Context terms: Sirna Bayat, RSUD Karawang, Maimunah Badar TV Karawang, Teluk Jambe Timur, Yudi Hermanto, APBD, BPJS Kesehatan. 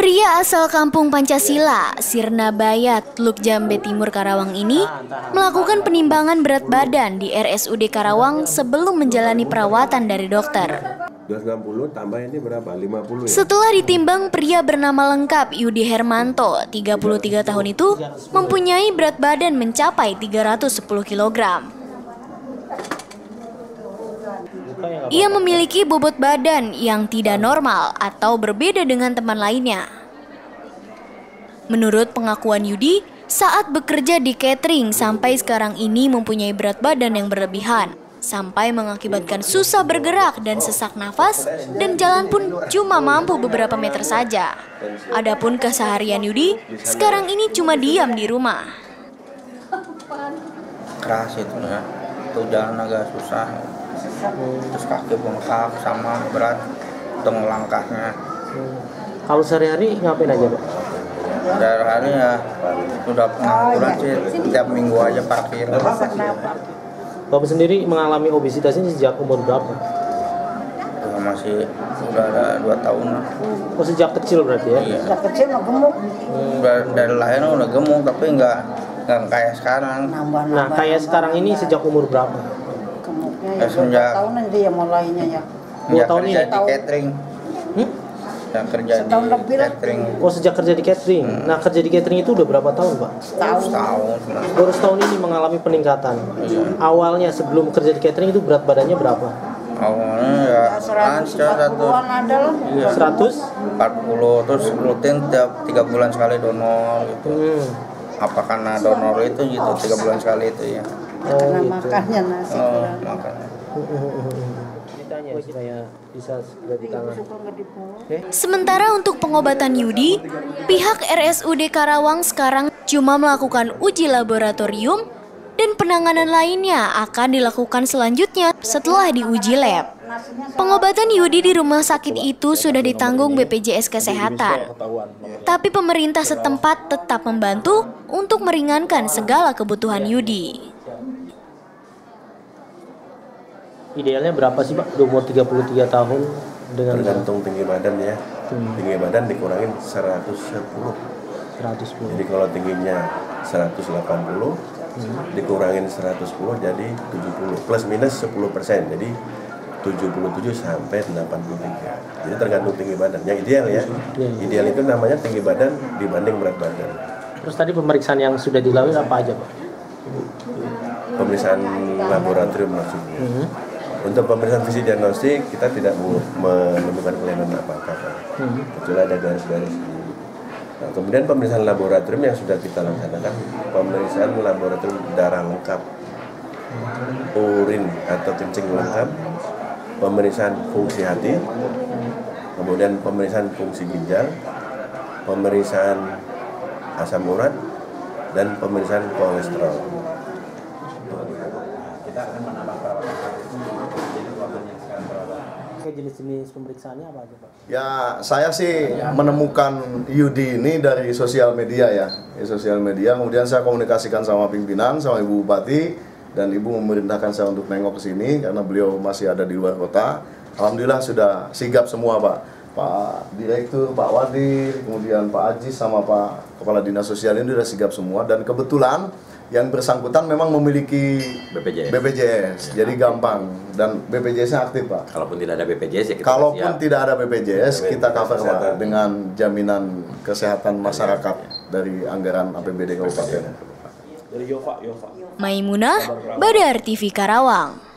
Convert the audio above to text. Pria asal kampung Pancasila, Sirna Bayat, Teluk Jambe Timur, Karawang ini melakukan penimbangan berat badan di RSUD Karawang sebelum menjalani perawatan dari dokter. 260 tambah ini berapa? 50 ya? Setelah ditimbang, pria bernama lengkap Yudi Hermanto, 33 tahun itu mempunyai berat badan mencapai 310 kg. Ia memiliki bobot badan yang tidak normal atau berbeda dengan teman lainnya. Menurut pengakuan Yudi, saat bekerja di catering sampai sekarang ini mempunyai berat badan yang berlebihan, sampai mengakibatkan susah bergerak dan sesak nafas, dan jalan pun cuma mampu beberapa meter saja. Adapun keseharian Yudi, sekarang ini cuma diam di rumah. Keras itu ya, tuh jalan agak susah. Terus kaki bengkak sama berat untuk langkahnya. Kalau sehari-hari ngapain aja, Pak? Sehari-hari ya sudah pengangguran sih, tiap minggu aja parkir. Bapak sendiri mengalami obesitas ini sejak umur berapa? Ya, masih sudah ada 2 tahun. Oh, sejak kecil berarti ya? Iya. Sejak kecil udah gemuk. Dari lahir udah gemuk, tapi nggak kayak sekarang. Nah, kayak sekarang ini sejak umur berapa? Ya, sejak 2 tahunan dia mulainya ya. 2 tahun ini? Di catering. Yang kerja di catering. Oh, sejak kerja di catering. Nah, kerja di catering itu udah berapa tahun, Pak? Setahun. Baru setahun ini mengalami peningkatan. Awalnya sebelum kerja di catering itu berat badannya berapa? Awalnya ya 140-an ada lah. 140, terus rutin tiap 3 bulan sekali donor gitu. Apa karena donor itu gitu, 3 bulan sekali itu ya. Karena makannya nasi kurang. Sementara untuk pengobatan Yudi, pihak RSUD Karawang sekarang cuma melakukan uji laboratorium dan penanganan lainnya akan dilakukan selanjutnya setelah diuji lab. Pengobatan Yudi di rumah sakit itu sudah ditanggung BPJS Kesehatan, tapi pemerintah setempat tetap membantu untuk meringankan segala kebutuhan Yudi. Idealnya berapa sih, Pak, di umur 33 tahun? Tergantung tinggi badan ya. Tinggi badan dikurangin 110. 110. Jadi kalau tingginya 180, dikurangin 110 jadi 70. Plus minus 10%, jadi 77 sampai 83. Jadi tergantung tinggi badan. Yang ideal ya. Ideal itu namanya tinggi badan dibanding berat badan. Terus tadi pemeriksaan yang sudah dilalui apa aja, Pak? Pemeriksaan laboratorium maksudnya. Untuk pemeriksaan fisik diagnostik kita tidak menemukan kelainan apa-apa, kecuali ada garis-garis. Nah, kemudian pemeriksaan laboratorium yang sudah kita laksanakan, pemeriksaan laboratorium darah lengkap, urin atau kencing lengkap, pemeriksaan fungsi hati, kemudian pemeriksaan fungsi ginjal, pemeriksaan asam urat, dan pemeriksaan kolesterol. Kita akan menambah perawatan. Jadi perawatan sekarang perawatan. Jenis-jenis pemeriksaannya apa aja, Pak? Ya, saya sih menemukan Yudi ini dari sosial media ya. Di sosial media, kemudian saya komunikasikan sama pimpinan, sama Ibu Bupati, dan Ibu memerintahkan saya untuk nengok ke sini karena beliau masih ada di luar kota. Alhamdulillah sudah sigap semua, Pak. Pak Direktur, Pak Wadir, kemudian Pak Aji sama Pak Kepala Dinas Sosial ini sudah sigap semua, dan kebetulan yang bersangkutan memang memiliki BPJS, jadi gampang, dan BPJS-nya aktif, Pak. Kalaupun tidak ada BPJS, ya kita kita cover, Pak, dengan jaminan kesehatan masyarakat dari anggaran APBD Kabupaten. Maimunah, Badar TV Karawang.